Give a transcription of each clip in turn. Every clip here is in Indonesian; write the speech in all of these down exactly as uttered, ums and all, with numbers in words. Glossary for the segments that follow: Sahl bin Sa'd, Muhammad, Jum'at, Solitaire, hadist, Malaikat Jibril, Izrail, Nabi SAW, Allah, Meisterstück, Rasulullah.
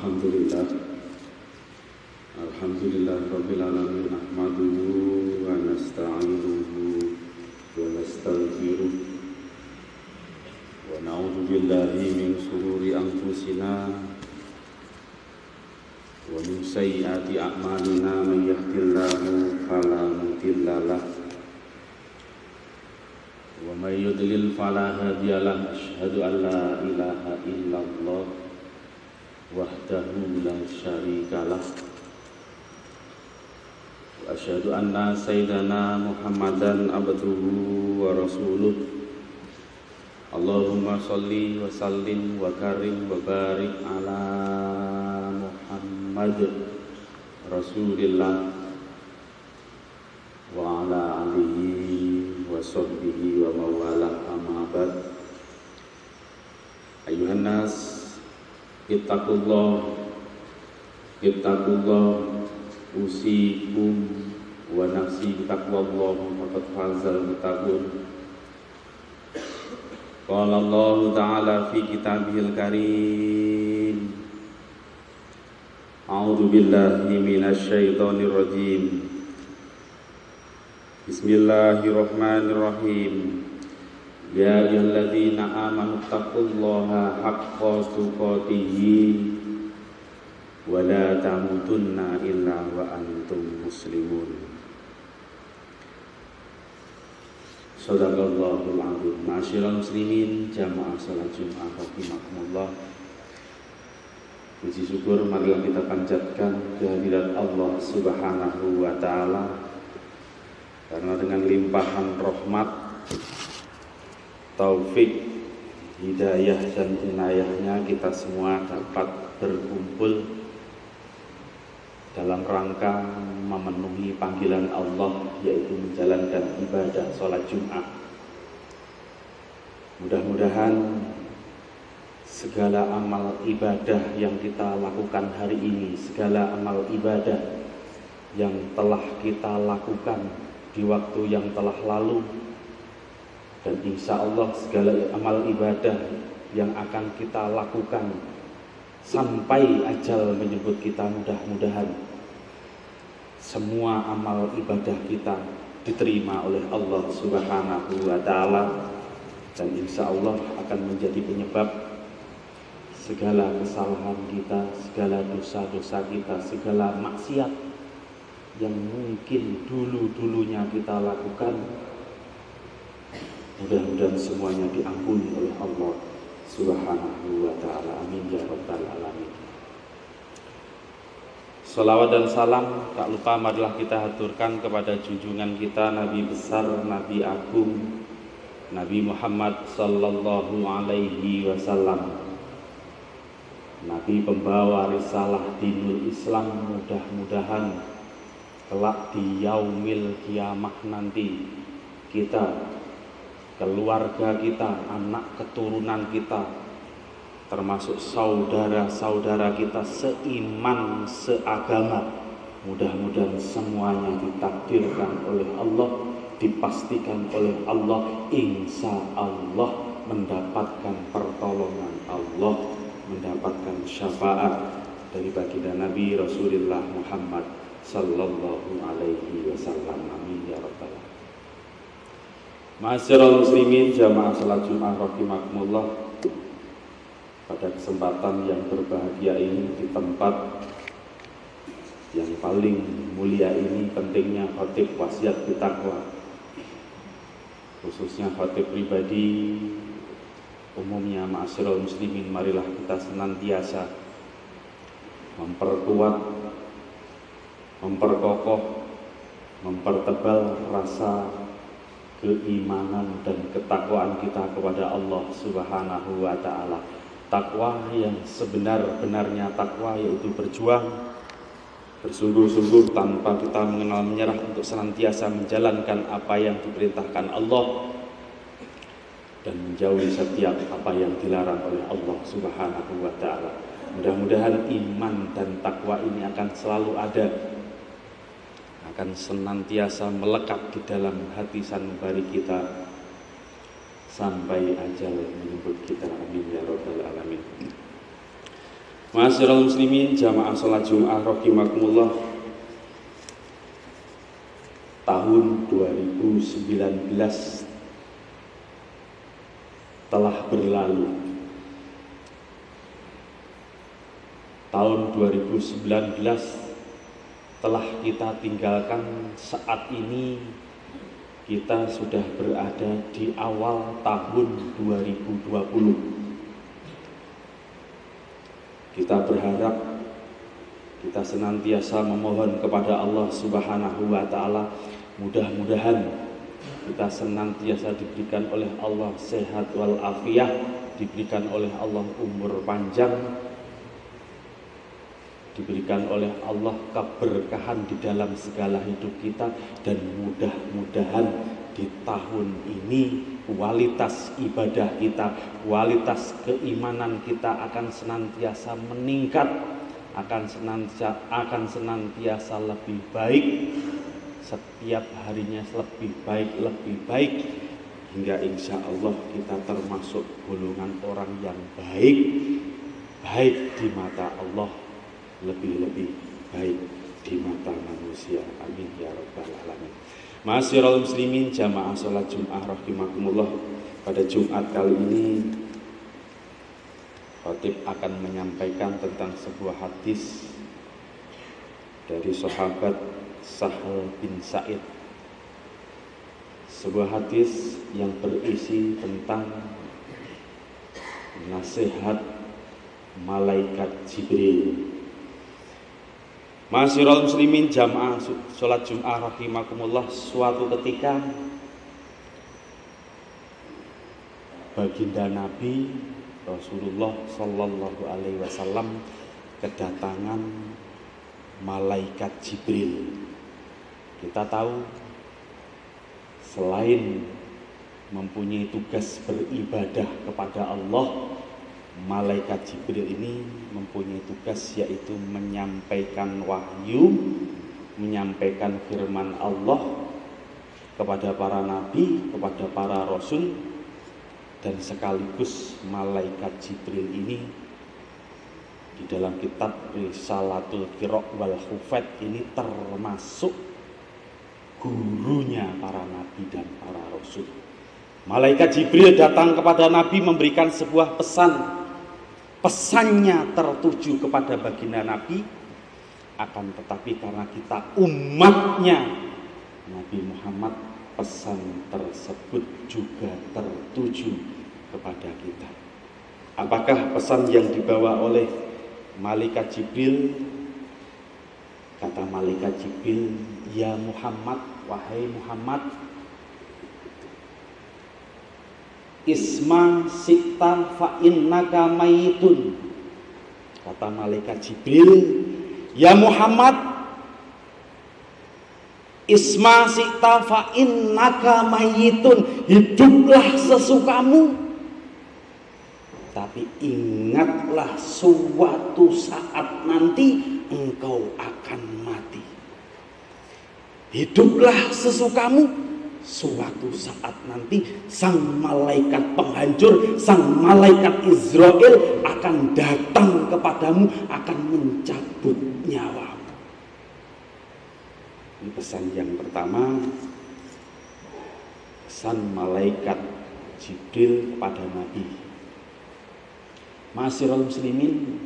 Alhamdulillah Alhamdulillah Rabbil Alamin Nahmaduhu wa nasta'inuhu wa nastaghfiruh wa na'udhu billahi min sururi anfusina wa min sayyiati a'malina man yahdihillahu fala mudilla lahu wa may yudlil fala hadiya lahu asyhadu an la ilaha illallah wahdahu la syarika lah wa asyhadu anna sayyidana Muhammadan abduhu wa rasuluh. Allahumma shalli wa sallim wa karim wa barik ala Muhammad Rasulillah wa ala alihi washabbihi wa mawala amma ba'd. Ayuhan nas ittaqullah ittaqullah usikum wa nafsi bitaqwallah faqad fazal muttaqun. Qala Allah ta'ala fi kitabihil karim, a'udzu billahi minasy syaithanir rajim. Bismillahirrahmanirrahim. Ya ayyuhalladzina amanu taqullaha haqqa tuqatih wa la tamutunna illa wa antum muslimun. Shadaqallahul azim. Ma'asyiral muslimin, jamaah salat Jumat rahimakumullah. Puji syukur marilah kita panjatkan kehadirat Allah Subhanahu wa taala, karena dengan limpahan rahmat, taufik, hidayah dan inayahnya kita semua dapat berkumpul dalam rangka memenuhi panggilan Allah, yaitu menjalankan ibadah sholat Jumat. Mudah-mudahan segala amal ibadah yang kita lakukan hari ini, segala amal ibadah yang telah kita lakukan di waktu yang telah lalu, dan insya Allah segala amal ibadah yang akan kita lakukan sampai ajal menyebut kita, mudah-mudahan semua amal ibadah kita diterima oleh Allah Subhanahu wa ta'ala, dan insya Allah akan menjadi penyebab segala kesalahan kita, segala dosa-dosa kita, segala maksiat yang mungkin dulu-dulunya kita lakukan, mudah-mudahan semuanya diampuni oleh Allah Subhanahu wa ta'ala. Amin ya rabbal alamin. Salawat dan salam tak lupa marilah kita haturkan kepada junjungan kita, Nabi besar, Nabi agung, Nabi Muhammad sallallahu alaihi wasallam, Nabi pembawa risalah dinul Islam. Mudah-mudahan kelak di yaumil kiamah nanti, kita, keluarga kita, anak keturunan kita, termasuk saudara-saudara kita seiman, seagama, mudah-mudahan semuanya ditakdirkan oleh Allah, dipastikan oleh Allah, insya Allah mendapatkan pertolongan Allah, mendapatkan syafaat dari baginda Nabi Rasulullah Muhammad sallallahu alaihi wasallam. Amin ya rabbal alamin. Ma'asyiral muslimin, jamaah salat Jumat rahimakumullah, pada kesempatan yang berbahagia ini, di tempat yang paling mulia ini, pentingnya khatib wasiat bitakwa, khususnya khatib pribadi. Umumnya ma'asyiral muslimin, marilah kita senantiasa memperkuat, memperkokoh, mempertebal rasa keimanan dan ketakwaan kita kepada Allah Subhanahu wa ta'ala. Takwa yang sebenar-benarnya takwa yaitu berjuang bersungguh-sungguh tanpa kita mengenal menyerah untuk senantiasa menjalankan apa yang diperintahkan Allah dan menjauhi setiap apa yang dilarang oleh Allah Subhanahu wa ta'ala. Mudah-mudahan iman dan takwa ini akan selalu ada, akan senantiasa melekat di dalam hati sanubari kita sampai ajal menyebut kita. Amin ya rabbal alamin. Ma'asyiral muslimin, jamaah salat Jumat rahimakumullah. Tahun dua ribu sembilan belas telah berlalu. Tahun dua ribu sembilan belas telah kita tinggalkan. Saat ini kita sudah berada di awal tahun dua ribu dua puluh. Kita berharap, kita senantiasa memohon kepada Allah Subhanahu wa Ta'ala, mudah-mudahan kita senantiasa diberikan oleh Allah sehat wal afiat, diberikan oleh Allah umur panjang, diberikan oleh Allah keberkahan di dalam segala hidup kita, dan mudah-mudahan di tahun ini kualitas ibadah kita, kualitas keimanan kita akan senantiasa meningkat, akan senantiasa, akan senantiasa lebih baik, setiap harinya lebih baik, lebih baik, hingga insya Allah kita termasuk golongan orang yang baik, baik di mata Allah, lebih-lebih baik di mata manusia. Amin ya rabbal alamin. Ma'asyiral muslimin, jamaah salat Jumat rahimakumullah. Pada Jumat kali ini khatib akan menyampaikan tentang sebuah hadis dari sahabat Sahl bin Sa'd. Sebuah hadis yang berisi tentang nasihat malaikat Jibril. Ma'asyiral muslimin, jamaah sholat Jum'ah rahimakumullah. Suatu ketika baginda Nabi Rasulullah Sallallahu Alaihi Wasallam kedatangan malaikat Jibril. Kita tahu selain mempunyai tugas beribadah kepada Allah, malaikat Jibril ini mempunyai tugas, yaitu menyampaikan wahyu, menyampaikan firman Allah kepada para nabi, kepada para rasul. Dan sekaligus malaikat Jibril ini di dalam kitab Risalatul Qira' wal Hufat ini termasuk gurunya para nabi dan para rasul. Malaikat Jibril datang kepada Nabi memberikan sebuah pesan. Pesannya tertuju kepada baginda Nabi, akan tetapi karena kita umatnya Nabi Muhammad, pesan tersebut juga tertuju kepada kita. Apakah pesan yang dibawa oleh malaikat Jibril? Kata malaikat Jibril, "Ya Muhammad, wahai Muhammad, isma sikta fa innaka mayitun." Kata malaikat Jibril, "Ya Muhammad, isma sikta fa innaka mayitun, hiduplah sesukamu, tapi ingatlah suatu saat nanti engkau akan mati. Hiduplah sesukamu, suatu saat nanti sang malaikat penghancur, sang malaikat Izrail akan datang kepadamu, akan mencabut nyawamu." Ini pesan yang pertama, pesan malaikat Jibril kepada Nabi. Ma'asyiral muslimin,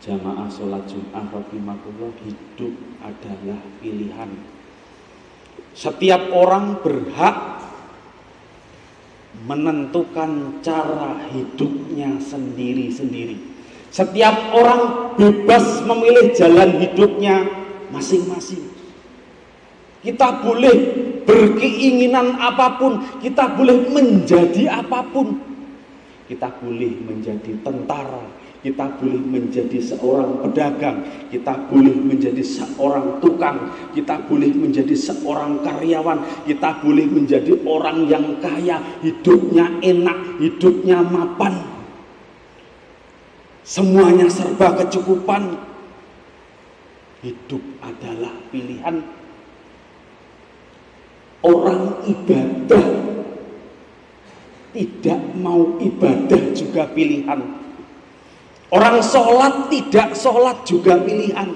jamaah sholat Jum'ah rahimakumullah, hidup adalah pilihan. Setiap orang berhak menentukan cara hidupnya sendiri-sendiri. Setiap orang bebas memilih jalan hidupnya masing-masing. Kita boleh berkeinginan apapun, kita boleh menjadi apapun. Kita boleh menjadi tentara, kita boleh menjadi seorang pedagang, kita boleh menjadi seorang tukang, kita boleh menjadi seorang karyawan, kita boleh menjadi orang yang kaya, hidupnya enak, hidupnya mapan, semuanya serba kecukupan. Hidup adalah pilihan. Orang ibadah tidak mau ibadah juga pilihan. Orang sholat tidak sholat juga pilihan.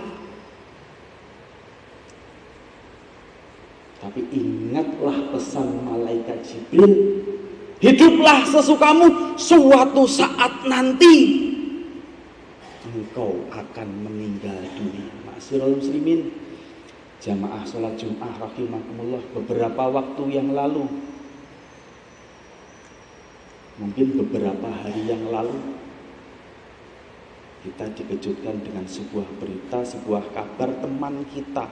Tapi ingatlah pesan malaikat Jibril, hiduplah sesukamu, suatu saat nanti engkau akan meninggal dunia. Ma'asyiral muslimin, jamaah sholat Jum'ah rahimakumullah, beberapa waktu yang lalu, mungkin beberapa hari yang lalu, kita dikejutkan dengan sebuah berita, sebuah kabar teman kita,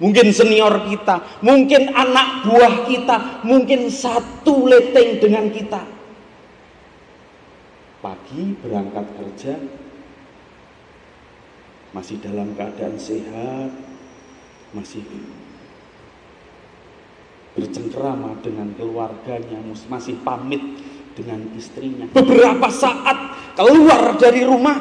mungkin senior kita, mungkin anak buah kita, mungkin satu leteng dengan kita. Pagi berangkat kerja, masih dalam keadaan sehat, masih bercengkrama dengan keluarganya, masih pamit dengan istrinya. Beberapa saat keluar dari rumah,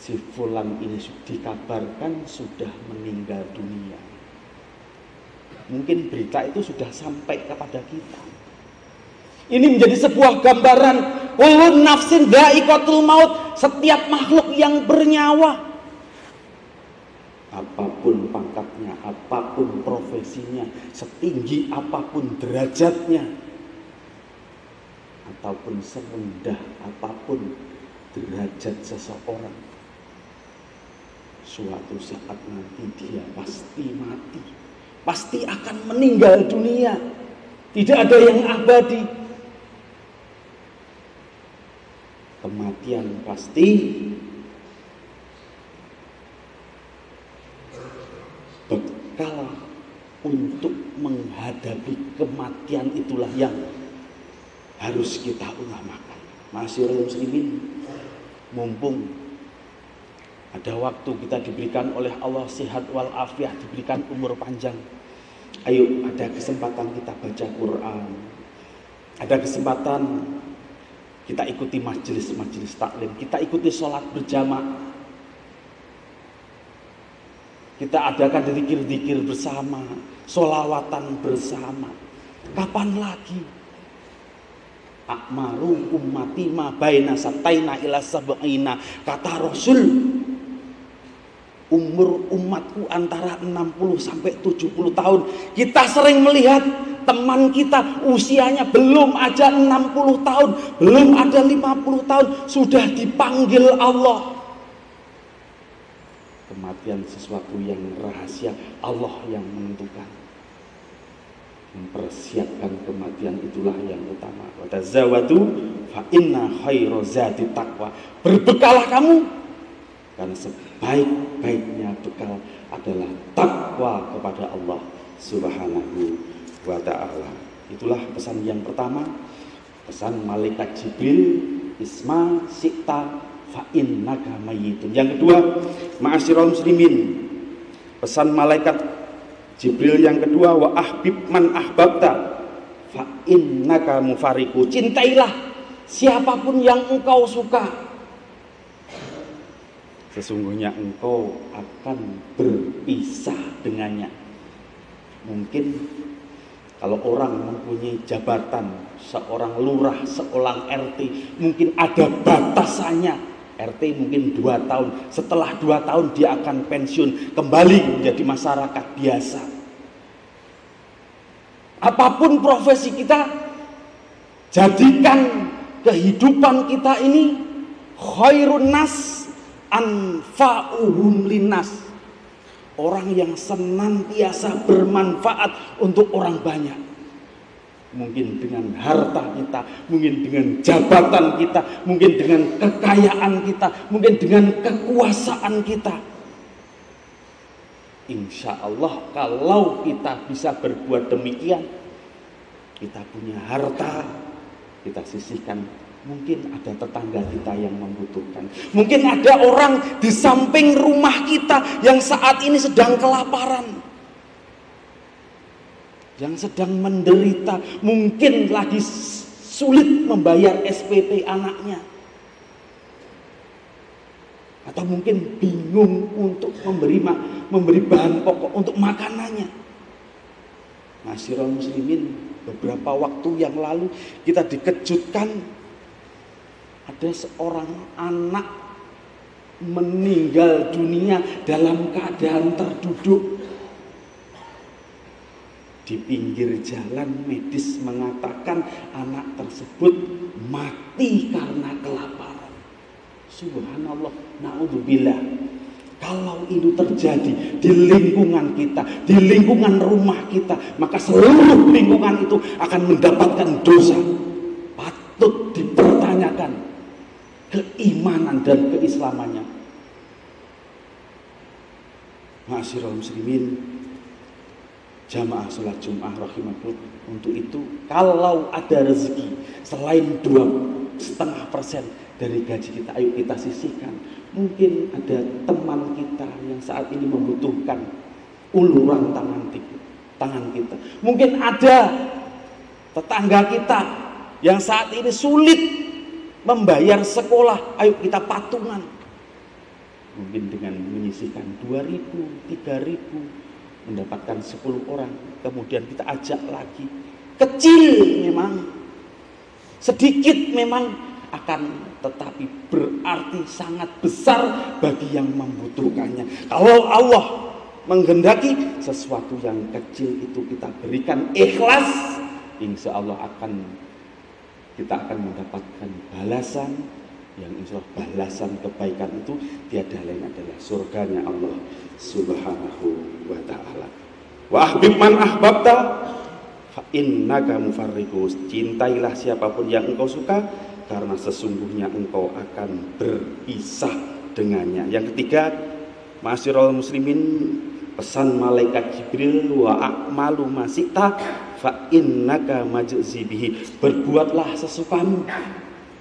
si fulan ini dikabarkan sudah meninggal dunia. Mungkin berita itu sudah sampai kepada kita. Ini menjadi sebuah gambaran, kullu nafsin dha'iqatul maut, setiap makhluk yang bernyawa, apapun pangkatnya, apapun profesinya, setinggi apapun derajatnya, ataupun serendah apapun derajat seseorang, suatu saat nanti dia pasti mati, pasti akan meninggal dunia. Tidak ada yang abadi. Kematian pasti, bekal untuk menghadapi kematian itulah yang harus kita utamakan. Masyarul muslimin, mumpung ada waktu, kita diberikan oleh Allah sehat wal afiat, diberikan umur panjang, ayo ada kesempatan kita baca Quran, ada kesempatan kita ikuti majelis-majelis taklim, kita ikuti sholat berjamaah, kita adakan dzikir-dzikir bersama, sholawatan bersama. Kapan lagi? Akmaru ummati ma baina sataina ila sab'ina, kata Rasul, umur umatku antara enam puluh sampai tujuh puluh tahun. Kita sering melihat teman kita usianya belum aja enam puluh tahun, belum ada lima puluh tahun, sudah dipanggil Allah. Kematian sesuatu yang rahasia, Allah yang menentukan. Mempersiapkan kematian itulah yang utama. Watazawwadu fa inna khairu zati taqwa. Berbekalah kamu, karena sebaik-baiknya bekal adalah takwa kepada Allah Subhanahu wa ta'ala. Itulah pesan yang pertama, pesan malaikat Jibril, isma sikta fa innaka mayyitun. Yang kedua, ma'asyiral muslimin, pesan malaikat Jibril yang kedua, wa ahbib man ahbabta fa innaka mufariku. Cintailah siapapun yang engkau suka, sesungguhnya engkau akan berpisah dengannya. Mungkin kalau orang mempunyai jabatan, seorang lurah, seorang R T, mungkin ada batasannya. R T mungkin dua tahun, setelah dua tahun dia akan pensiun, kembali menjadi masyarakat biasa. Apapun profesi kita, jadikan kehidupan kita ini khairun nas anfa'uhum linnas, orang yang senantiasa bermanfaat untuk orang banyak. Mungkin dengan harta kita, mungkin dengan jabatan kita, mungkin dengan kekayaan kita, mungkin dengan kekuasaan kita. Insya Allah kalau kita bisa berbuat demikian, kita punya harta, kita sisihkan. Mungkin ada tetangga kita yang membutuhkan, mungkin ada orang di samping rumah kita yang saat ini sedang kelaparan, yang sedang menderita, mungkin lagi sulit membayar S P P anaknya, atau mungkin bingung untuk memberi, memberi bahan pokok untuk makanannya. Masyiral muslimin, beberapa waktu yang lalu kita dikejutkan ada seorang anak meninggal dunia dalam keadaan terduduk. Di pinggir jalan medis mengatakan anak tersebut mati karena kelaparan. Subhanallah, naudzubillah. Kalau itu terjadi di lingkungan kita, di lingkungan rumah kita, maka seluruh lingkungan itu akan mendapatkan dosa. Patut dipertanyakan keimanan dan keislamannya. Ma'asyiral muslimin, jamaah sholat Jum'ah rahimahullah. Untuk itu, kalau ada rezeki selain dua koma lima persen dari gaji kita, ayo kita sisihkan. Mungkin ada teman kita yang saat ini membutuhkan uluran tangan tangan kita. Mungkin ada tetangga kita yang saat ini sulit membayar sekolah. Ayo kita patungan. Mungkin dengan menyisihkan dua ribu, tiga ribu, mendapatkan sepuluh orang. Kemudian kita ajak lagi. Kecil memang, sedikit memang, akan tetapi berarti sangat besar bagi yang membutuhkannya. Kalau Allah menghendaki sesuatu yang kecil itu kita berikan ikhlas, insya Allah akan kita akan mendapatkan balasan yang insya Allah balasan kebaikan itu tiada lain adalah surganya Allah Subhanahu wa ta'ala. Wa ahbib man ahbabta fa innaka mufarriqus, cintailah siapapun yang engkau suka karena sesungguhnya engkau akan berpisah dengannya. Yang ketiga, ma'asyiral muslimin, pesan malaikat Jibril, wa a'malu ma syi'ta fa innaka majzi bihi, berbuatlah sesukamu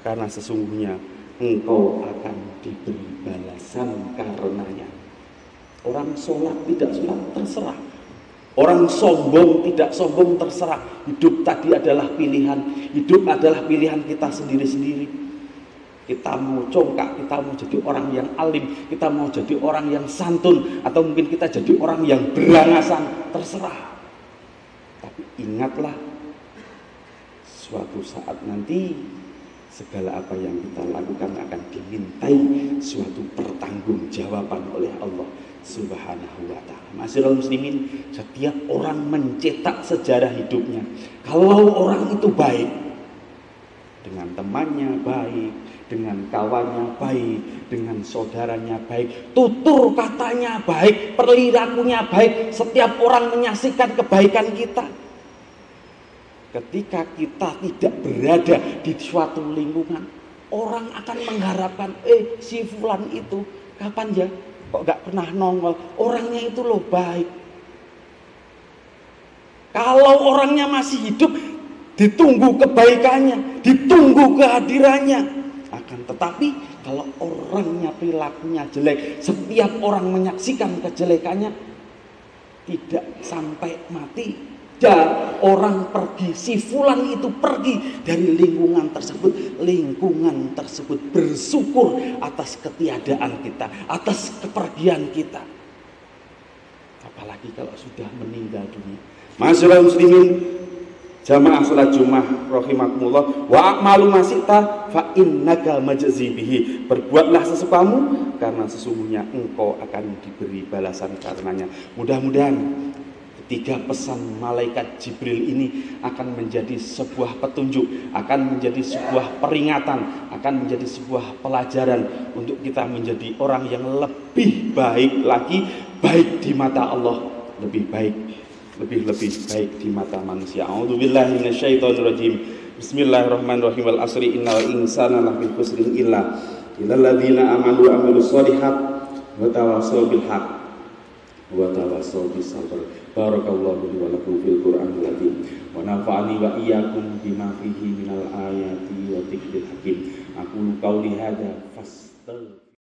karena sesungguhnya engkau akan diberi balasan karenanya. Orang sholat tidak sholat terserah, orang sombong tidak sombong terserah. Hidup tadi adalah pilihan. Hidup adalah pilihan kita sendiri-sendiri. Kita mau congkak, kita mau jadi orang yang alim, kita mau jadi orang yang santun, atau mungkin kita jadi orang yang berangasan, terserah. Tapi ingatlah, suatu saat nanti segala apa yang kita lakukan akan dimintai suatu pertanggungjawaban oleh Allah Subhanahu wa ta'ala. Ma'asyiral muslimin, setiap orang mencetak sejarah hidupnya. Kalau orang itu baik, dengan temannya baik, dengan kawannya baik, dengan saudaranya baik, tutur katanya baik, perilakunya baik, setiap orang menyaksikan kebaikan kita. Ketika kita tidak berada di suatu lingkungan, orang akan mengharapkan, eh si fulan itu kapan ya kok gak pernah nongol, orangnya itu loh baik. Kalau orangnya masih hidup, ditunggu kebaikannya, ditunggu kehadirannya. Akan tetapi kalau orangnya perilakunya jelek, setiap orang menyaksikan kejelekannya, tidak sampai mati dan orang pergi, si fulan itu pergi dari lingkungan tersebut. Lingkungan tersebut bersyukur atas ketiadaan kita, atas kepergian kita. Apalagi kalau sudah meninggal dunia. Ma'asyiral muslimin, jamaah salat Jumat rahimakumullah, wa a'malu ma syi'ta fa innaka majzi bihi, berbuatlah sesukamu karena sesungguhnya engkau akan diberi balasan karenanya. Mudah-mudahan tiga pesan malaikat Jibril ini akan menjadi sebuah petunjuk, akan menjadi sebuah peringatan, akan menjadi sebuah pelajaran untuk kita menjadi orang yang lebih baik lagi, baik di mata Allah, lebih baik, lebih-lebih baik di mata manusia. A'udzubillahi minasyaitonirrajim. Bismillahirrahmanirrahim. Wal asri innal insana lafi khusrin illa illalladzina amanu wa amilus shalihat wa tawassaw bil haqq wa tawassaw bis sabr. Barakallahu li wa lakum fil Qur'anil Azim wa nafa'ani wa iyyakum bima fihi minal ayati wa dzikril hakim. Aqulu qawli hadza fastagfir